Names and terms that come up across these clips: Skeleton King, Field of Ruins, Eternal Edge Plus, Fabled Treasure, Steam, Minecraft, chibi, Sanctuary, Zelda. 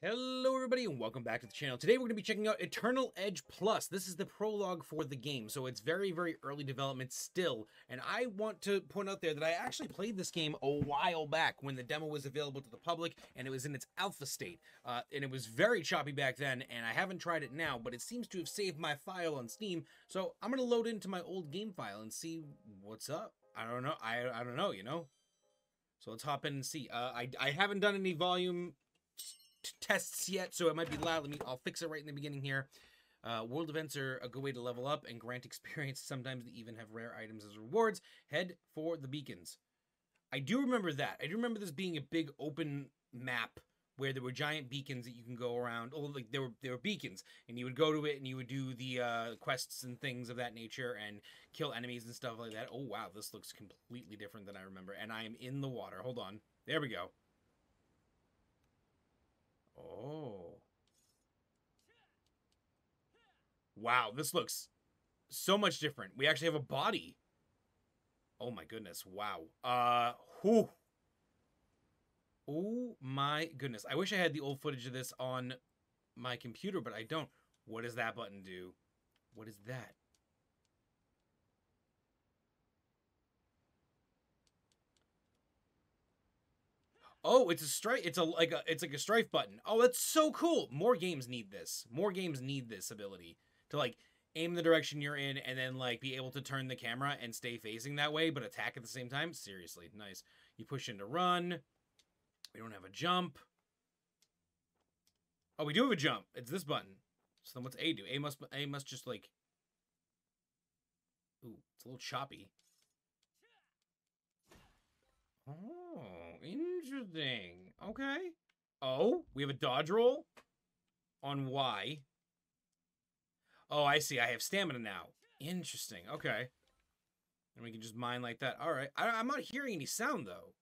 Hello everybody and welcome back to the channel. Today we're going to be checking out Eternal Edge Plus. This is the prologue for the game, so it's very early development still. And I want to point out there that I actually played this game a while back when the demo was available to the public and it was in its alpha state. And it was very choppy back then, and I haven't tried it now, but it seems to have saved my file on Steam. So I'm going to load into my old game file and see what's up. I don't know, you know? So let's hop in and see. I haven't done any volume tests yet, so it might be loud. I'll fix it right in the beginning here. World events are a good way to level up and grant experience. Sometimes they even have rare items as rewards. Head for the beacons. I do remember that. I do remember this being a big open map where there were giant beacons that you can go around. Oh, like there were beacons, and you would go to it and you would do the quests and things of that nature and kill enemies and stuff like that. Oh wow, this looks completely different than I remember. And I am in the water. Hold on. There we go. Oh. Wow, this looks so much different. We actually have a body. Oh my goodness, wow. Whew. Oh my goodness. I wish I had the old footage of this on my computer, but I don't. What does that button do? What is that? Oh, it's a strife. It's like a strife button. Oh, that's so cool. More games need this. More games need this ability to like aim the direction you're in and then like be able to turn the camera and stay facing that way, but attack at the same time. Seriously, nice. You push in to run. We don't have a jump. Oh, we do have a jump. It's this button. So then what's A do? A must just like. Ooh, it's a little choppy. Oh, interesting. Okay. Oh, we have a dodge roll on Y. Oh, I see. I have stamina now. Interesting. Okay. And we can just mine like that. All right. I'm not hearing any sound, though.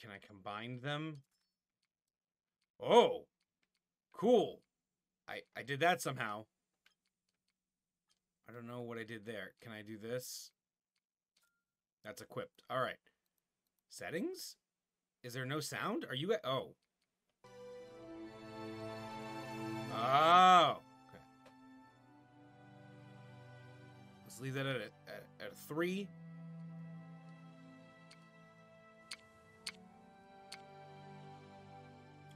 Can I combine them? Oh. Cool. I did that somehow. I don't know what I did there. Can I do this? That's equipped. All right. Settings? Is there no sound? Are you at... Oh. Oh. Okay. Let's leave that at a 3.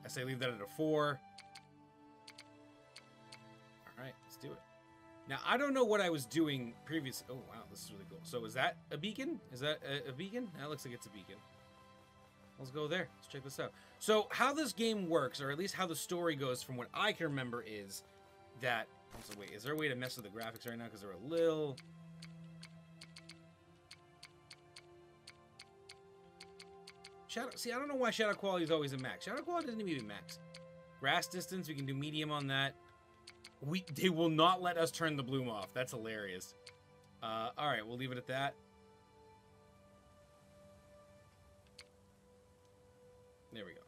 I say leave that at a 4. Alright, let's do it. Now, I don't know what I was doing previously. Oh, wow, this is really cool. So, is that a beacon? Is that a beacon? That looks like it's a beacon. Let's go there. Let's check this out. So, how this game works, or at least how the story goes from what I can remember, is that... Also, wait, is there a way to mess with the graphics right now? Because they're a little... Shadow... See, I don't know why shadow quality is always a max. Shadow quality doesn't even be max. Grass distance, we can do medium on that. They will not let us turn the bloom off. That's hilarious. All right, we'll leave it at that. There we go.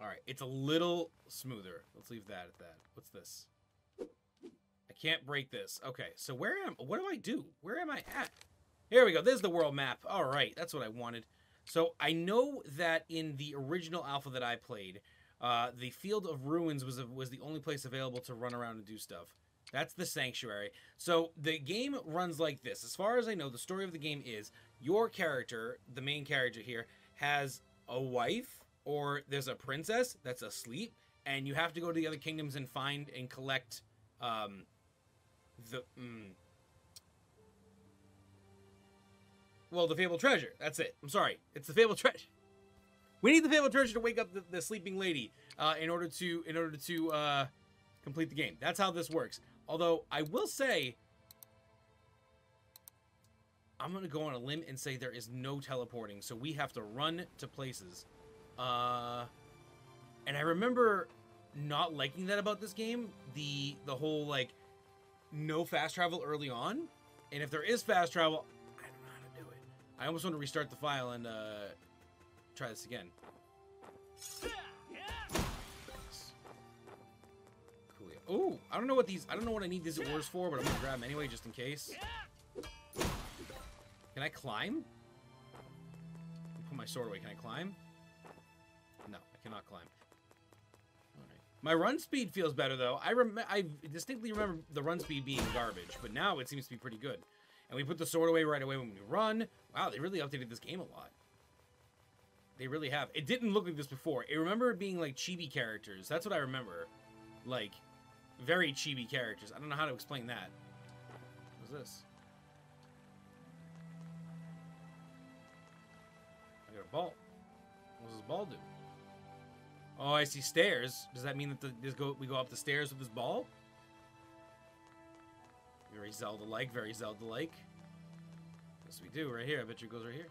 All right, it's a little smoother. Let's leave that at that. What's this? I can't break this. Okay, so where am I? What do I do? Where am I at? Here we go. There's the world map. All right, that's what I wanted. So I know that in the original alpha that I played, the Field of Ruins was the only place available to run around and do stuff. That's the Sanctuary. So the game runs like this. As far as I know, the story of the game is your character, the main character here, has a wife, or there's a princess that's asleep, and you have to go to the other kingdoms and find and collect the Fabled Treasure. That's it. I'm sorry. It's the Fabled Treasure. We need the Fabled Treasure to wake up the sleeping lady in order to complete the game. That's how this works. Although, I will say, I'm going to go on a limb and say there is no teleporting, so we have to run to places. And I remember not liking that about this game. The whole, like, no fast travel early on. And if there is fast travel... I almost want to restart the file and try this again. Thanks. Oh, I don't know what these, I don't know what I need these ores for, but I'm gonna grab them anyway just in case. Can I climb? Put my sword away. Can I climb? No, I cannot climb. All right. My run speed feels better though. I distinctly remember the run speed being garbage, but now it seems to be pretty good. And we put the sword away right away when we run. Wow, they really updated this game a lot. They really have. It didn't look like this before. I remember it being like chibi characters. That's what I remember. Like, very chibi characters. I don't know how to explain that. What's this? I got a ball. What does this ball do? Oh, I see stairs. Does that mean that we go up the stairs with this ball? Very Zelda-like, very Zelda-like. Yes, we do. Right here. I bet you it goes right here.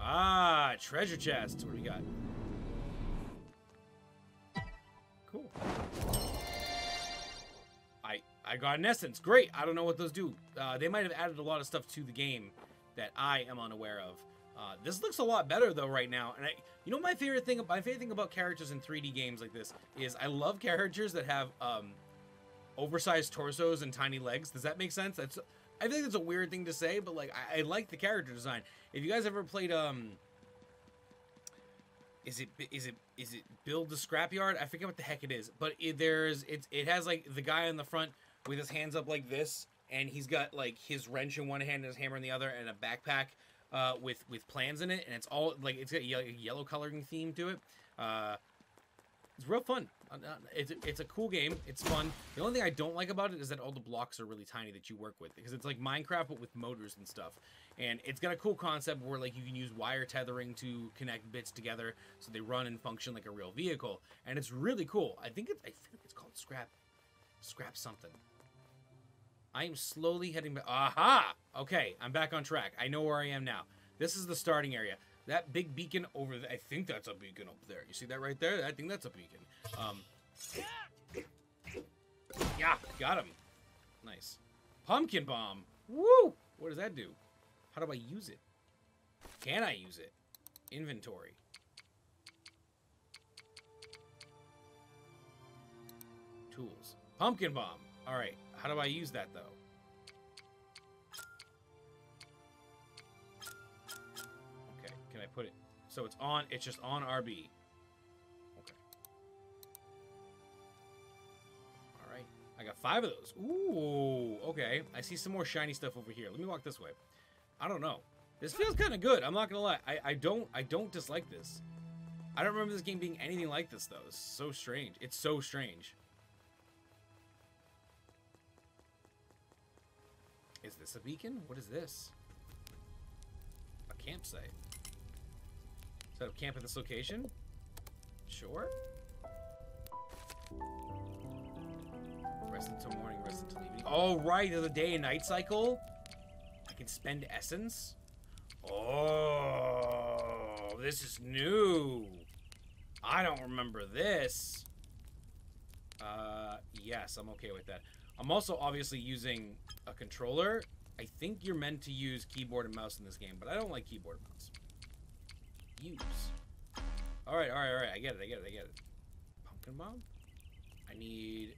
Ah, treasure chest. What do we got? Cool. I got an essence. Great. I don't know what those do. They might have added a lot of stuff to the game that I am unaware of. This looks a lot better though right now. And you know, my favorite thing about characters in 3D games like this is I love characters that have oversized torsos and tiny legs. Does that make sense? That's, I think that's a weird thing to say, but like I like the character design. If you guys ever played is it Build the Scrapyard? I forget what the heck it is, but it has like the guy in the front with his hands up like this, and he's got like his wrench in one hand and his hammer in the other, and a backpack with plans in it, and it's all like it's got a yellow coloring theme to it. It's real fun. It's a cool game. It's fun. The only thing I don't like about it is that all the blocks are really tiny that you work with, because it's like Minecraft but with motors and stuff. And it's got a cool concept where like you can use wire tethering to connect bits together so they run and function like a real vehicle. And it's really cool. I feel like it's called Scrap something. I am slowly heading back. Aha! Okay, I'm back on track. I know where I am now. This is the starting area. That big beacon over there, I think that's a beacon up there. You see that right there? I think that's a beacon. Yeah, got him. Nice. Pumpkin bomb. Woo! What does that do? How do I use it? Can I use it? Inventory. Tools. Pumpkin bomb. All right. How do I use that, though? Can I put it? So it's on, it's just on RB. Okay. All right. I got 5 of those. Ooh, okay. I see some more shiny stuff over here. Let me walk this way. I don't know. This feels kind of good. I'm not going to lie. I don't dislike this. I don't remember this game being anything like this, though. It's so strange. It's so strange. Is this a beacon? What is this? A campsite. Set up camp at this location? Sure. Rest until morning, rest until evening. Oh, right, there's a day and night cycle. I can spend essence. Oh, this is new. I don't remember this. Yes, I'm okay with that. I'm also obviously using a controller. I think you're meant to use keyboard and mouse in this game, but I don't like keyboard and mouse. Use. Alright, alright, alright. I get it, I get it, I get it. Pumpkin bomb? I need...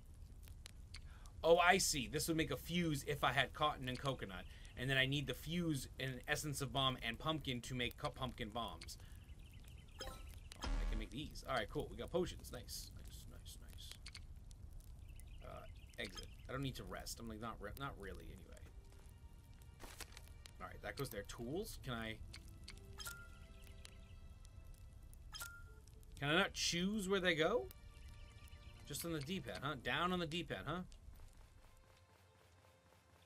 Oh, I see. This would make a fuse if I had cotton and coconut. And then I need the fuse and essence of bomb and pumpkin to make pumpkin bombs. Oh, I can make these. Alright, cool. We got potions. Nice. Nice, nice, nice. Exit. I don't need to rest. I'm like, not really, anyway. Alright, that goes there. Tools? Can I not choose where they go? Just on the D-pad, huh? Down on the D-pad, huh?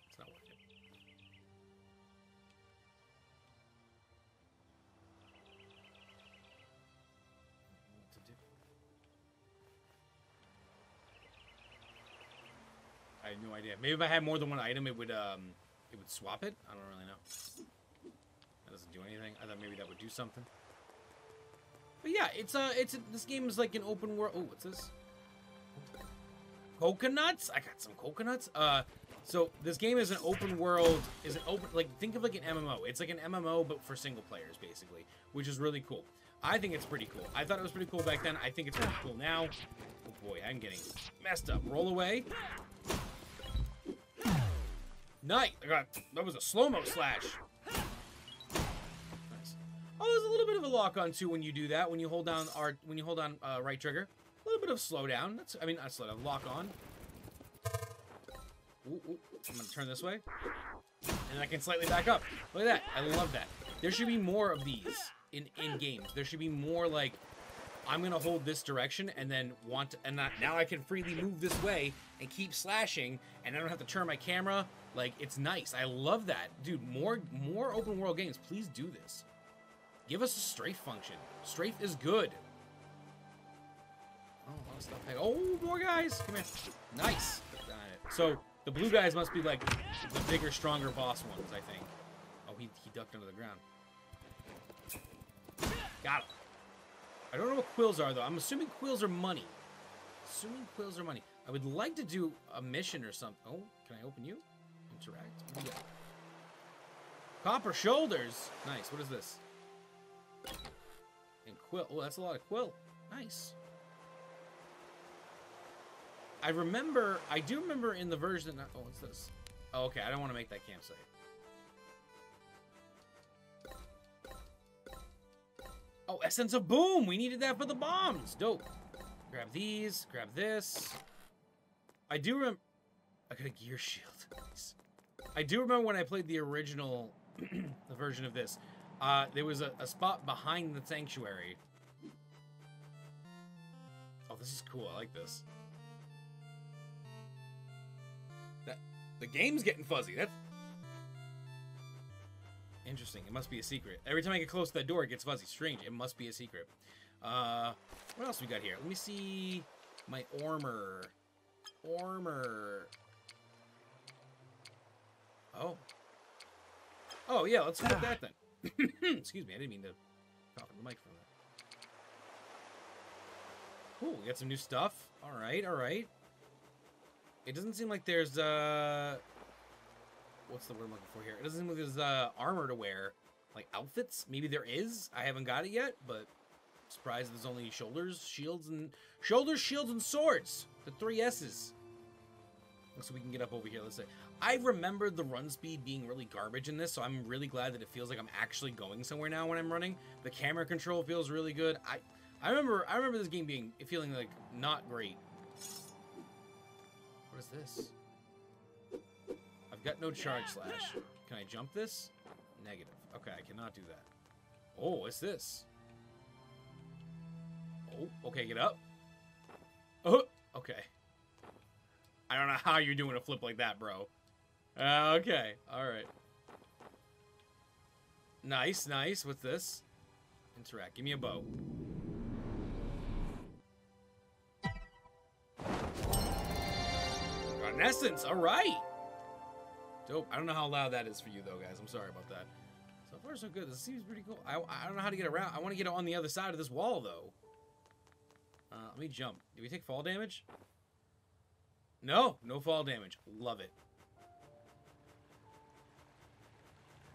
It's not working. What to do? I have no idea. Maybe if I had more than one item, it would swap it? I don't really know. That doesn't do anything. I thought maybe that would do something. But yeah, this game is like an open world. Oh, what's this? Coconuts? I got some coconuts. So this game is an open world, like think of like an MMO. It's like an MMO but for single players basically, which is really cool. I think it's pretty cool. I thought it was pretty cool back then. I think it's pretty cool now. boy, I'm getting messed up. Roll away. Nice. I got, that was a slow-mo slash. Nice. Oh, there's a little bit of a lock on too when you do that. When you hold down right trigger, a little bit of slow down. That's, I mean, not slow down, lock on. Ooh, ooh. I'm gonna turn this way, and I can slightly back up. Look at that. I love that. There should be more of these in games. There should be more like, I'm gonna hold this direction and then want to, and now I can freely move this way and keep slashing, and I don't have to turn my camera. Like, it's nice. I love that, dude. More open world games. Please do this. Give us a strafe function. Strafe is good. Oh, a lot of stuff. Oh, more guys. Come here. Nice. Got it. So the blue guys must be like the bigger, stronger boss ones, I think. Oh, he ducked under the ground. Got him. I don't know what quills are, though. I'm assuming quills are money. Assuming quills are money. I would like to do a mission or something. Oh, can I open you? Interact. Yeah. Copper shoulders. Nice. What is this? And quill. Oh, that's a lot of quill. Nice. I do remember in the version that, oh, what's this? Oh, okay. I don't want to make that campsite. Oh, Essence of Boom! We needed that for the bombs! Dope. Grab these, grab this. I do remember... I got a gear shield. Nice. I do remember when I played the original the version of this. There was a spot behind the Sanctuary. Oh, this is cool. I like this. That, the game's getting fuzzy. That's... interesting. It must be a secret. Every time I get close to that door, it gets fuzzy. Strange. It must be a secret. What else we got here? Let me see my armor. Armor. Oh. Oh, yeah. Let's look at that, then. Excuse me. I didn't mean to talk on the mic for that. Cool. We got some new stuff. All right. All right. It doesn't seem like there's, what's the word I'm looking for here? It doesn't seem like there's armor to wear, like outfits. Maybe there is. I haven't got it yet, but I'm surprised there's only shoulders, shields, and swords. The three S's. So we can get up over here. Let's say I remembered the run speed being really garbage in this, so I'm really glad that it feels like I'm actually going somewhere now when I'm running. The camera control feels really good. I remember this game feeling like not great. What is this? I've got no charge slash. Can I jump this? Negative. Okay, I cannot do that. Oh, what's this? Oh, okay, get up. Oh, okay. I don't know how you're doing a flip like that, bro. Okay, all right. Nice, nice. What's this? Interact. Give me a bow. Got an essence. All right. Dope. I don't know how loud that is for you, though, guys. I'm sorry about that. So far, so good. This seems pretty cool. I don't know how to get around. I want to get on the other side of this wall, though. Let me jump. Did we take fall damage? No. No fall damage. Love it.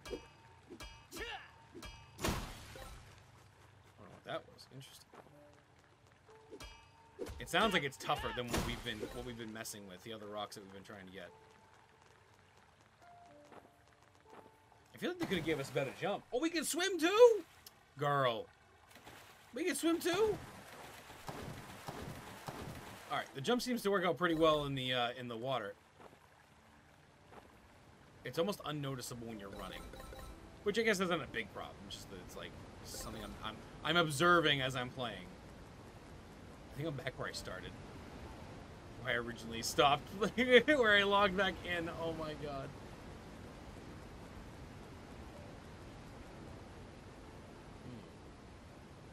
I don't know what that was. Interesting. It sounds like it's tougher than what we've been messing with, the other rocks that we've been trying to get. I feel like they could have given us a better jump. Oh, we can swim too? Girl. We can swim too? Alright, the jump seems to work out pretty well in the water. It's almost unnoticeable when you're running. Which I guess isn't a big problem, just that it's like something I'm observing as I'm playing. I think I'm back where I started. Where I originally stopped. Where I logged back in. Oh my god.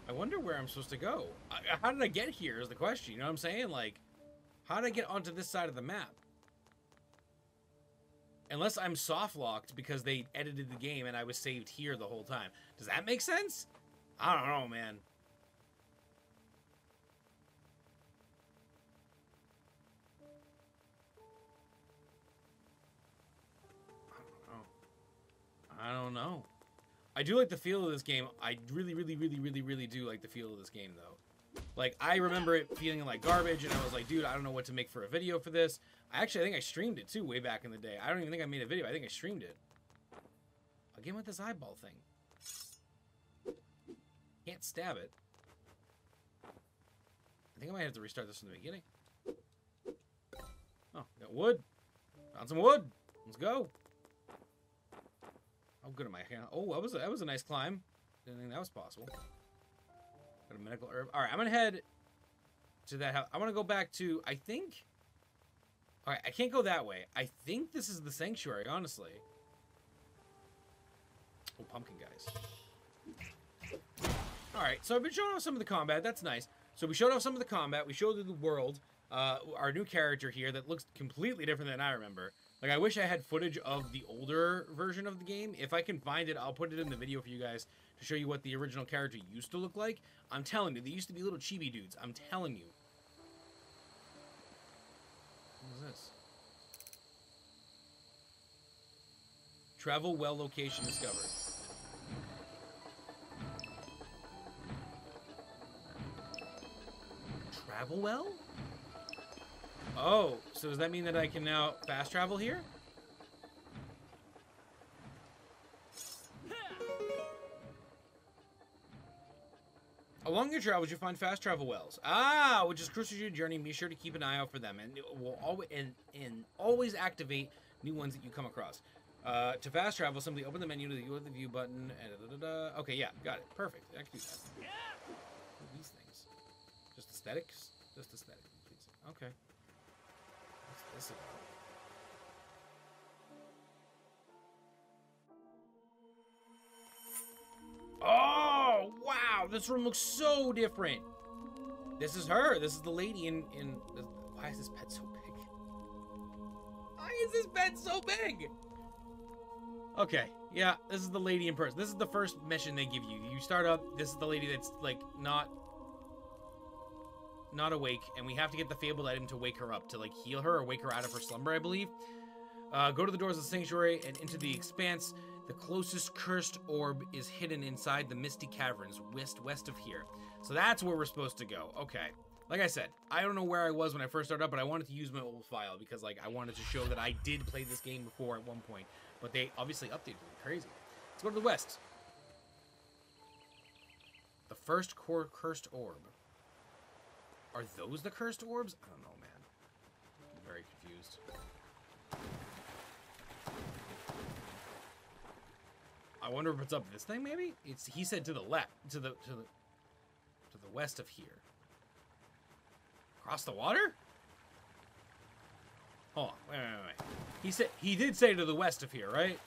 I wonder where I'm supposed to go. How did I get here is the question, you know what I'm saying? Like, how did I get onto this side of the map? Unless I'm soft-locked because they edited the game and I was saved here the whole time. Does that make sense? I don't know, man. I don't know. I do like the feel of this game. I really do like the feel of this game, though. Like, I remember it feeling like garbage, and I was like, dude, I don't know what to make for a video for this. Actually, I think I streamed it, too, way back in the day. I don't even think I made a video. I think I streamed it. Again with this eyeball thing. Can't stab it. I think I might have to restart this from the beginning. Oh, got wood. Found some wood. Let's go. How good am I? Oh, that was a nice climb. Didn't think that was possible. Got a medical herb. All right, I'm gonna head to that house. I want to go back to. I think. All right, I can't go that way. I think this is the sanctuary, honestly. Oh, pumpkin guys. All right, so I've been showing off some of the combat. That's nice. So we showed off some of the combat. We showed the world. Our new character here that looks completely different than I remember. Like, I wish I had footage of the older version of the game. If I can find it, I'll put it in the video for you guys to show you what the original character used to look like. I'm telling you, they used to be little chibi dudes. I'm telling you. What is this? Travel well location discovered. Travel well? Oh, so does that mean that I can now fast travel here? Along your travels, you find fast travel wells. Ah, which is crucial to your journey. Be sure to keep an eye out for them, and it will always and always activate new ones that you come across. To fast travel, simply open the menu to the view button. And Okay, yeah, got it. Perfect. I can do that. Yeah. What are these things? Just aesthetics. Just aesthetics, please. Okay. What's this about? Oh, wow! This room looks so different! This is her! This is the lady in... Why is this bed so big? Why is this bed so big? Okay, yeah, this is the lady in person. This is the first mission they give you. You start up, this is the lady that's, like, not awake, and we have to get the fabled item to wake her up, to like heal her or wake her out of her slumber, I believe. Go to the doors of the sanctuary and into the expanse. The closest cursed orb is hidden inside the misty caverns west of here. So that's where we're supposed to go. Okay, like I said, I don't know where I was when I first started up, but I wanted to use my old file because like I wanted to show that I did play this game before at one point, but they obviously updated it. Crazy. Let's go to the west. The first core cursed orb. Are those the cursed orbs? I don't know, man. I'm very confused. I wonder if it's up this thing, maybe? It's he said to the left, to the west of here. Across the water? Hold on, wait. He did say to the west of here, right?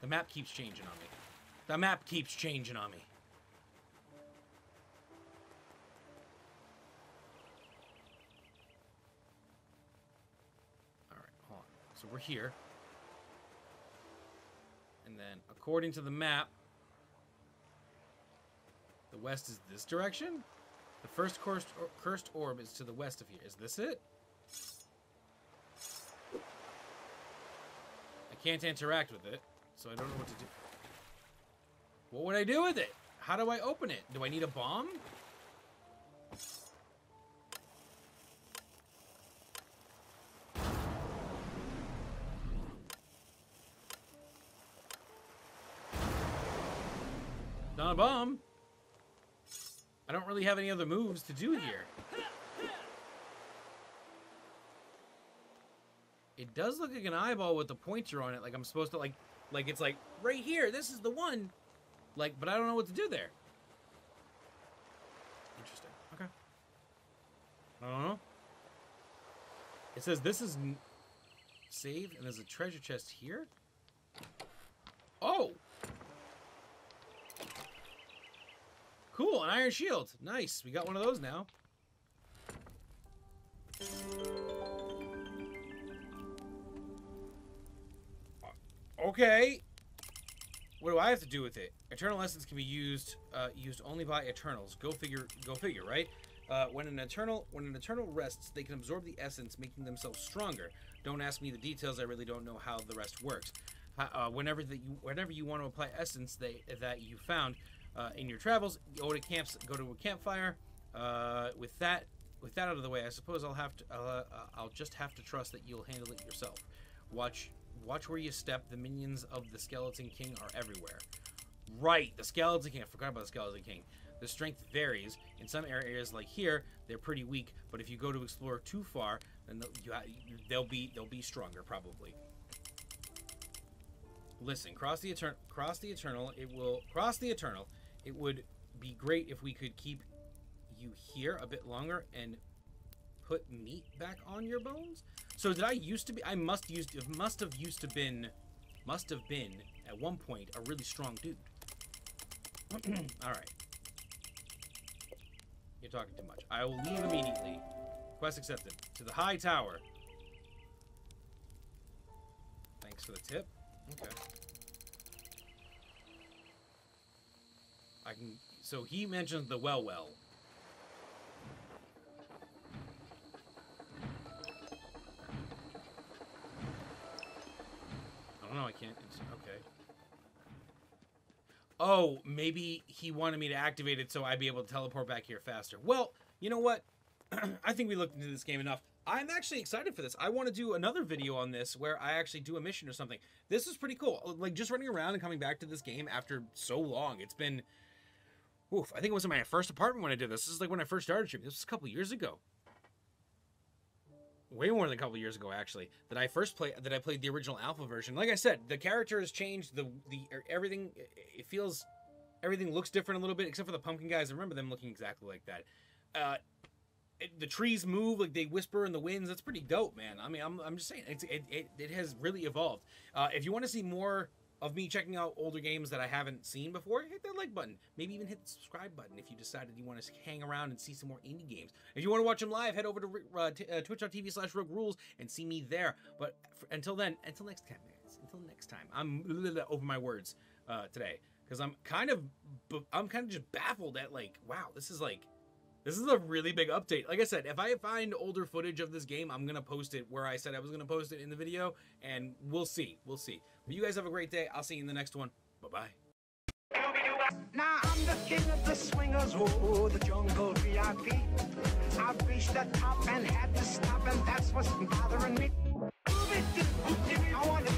The map keeps changing on me. The map keeps changing on me. So we're here. And then, according to the map, the west is this direction? The first cursed orb is to the west of here. Is this it? I can't interact with it, so I don't know what to do. What would I do with it? How do I open it? Do I need a bomb? Not a bomb. I don't really have any other moves to do here. It does look like an eyeball with the pointer on it. Like I'm supposed to like it's like right here. This is the one. Like, but I don't know what to do there. Interesting. Okay. I don't know. It says this is saved and there's a treasure chest here. Oh. Cool, an iron shield. Nice, we got one of those now. Okay. What do I have to do with it? Eternal essence can be used only by Eternals. Go figure, right? When an Eternal rests, they can absorb the essence, making themselves stronger. Don't ask me the details. I really don't know how the rest works. Whenever you want to apply essence that you found, in your travels, go to a campfire, With that out of the way, I suppose I'll have to. I'll just have to trust that you'll handle it yourself. Watch where you step. The minions of the Skeleton King are everywhere. Right, the Skeleton King. I forgot about the Skeleton King. The strength varies. In some areas, like here, they're pretty weak. But if you go to explore too far, then they'll be stronger probably. Listen, cross the eternal. It would be great if we could keep you here a bit longer and put meat back on your bones. So did I used to be? I must have been at one point a really strong dude. All right. You're talking too much. I will leave immediately. Quest accepted. To the high tower. Thanks for the tip. Okay. I can. So he mentioned the well. I don't know. I can't. Okay. Oh, maybe he wanted me to activate it so I'd be able to teleport back here faster. Well, you know what? I think we looked into this game enough. I'm actually excited for this. I want to do another video on this where I actually do a mission or something. This is pretty cool. Like, just running around and coming back to this game after so long. It's been... Oof, I think it was in my first apartment when I did this. This is like when I first started streaming. This was a couple years ago. Way more than a couple years ago, actually, that I first played. That I played the original alpha version. Like I said, the character has changed. Everything. It feels, everything looks different a little bit, except for the pumpkin guys. I remember them looking exactly like that. The trees move, like they whisper in the winds. That's pretty dope, man. I mean, I'm just saying, it has really evolved. If you want to see more of me checking out older games that I haven't seen before, hit that like button. Maybe even hit the subscribe button if you decided you want to hang around and see some more indie games. If you want to watch them live, head over to twitch.tv/rook rules and see me there. But until next time, guys. Until next time, I'm a little over my words today because I'm kind of just baffled at, like, wow, this is a really big update. Like I said, if I find older footage of this game, I'm going to post it where I said I was going to post it in the video, and we'll see. We'll see. But you guys have a great day. I'll see you in the next one. Bye-bye. Now I'm the king of the swingers, oh, the jungle VIP. I've reached the top and had to stop, and that's what's bothering me. I want to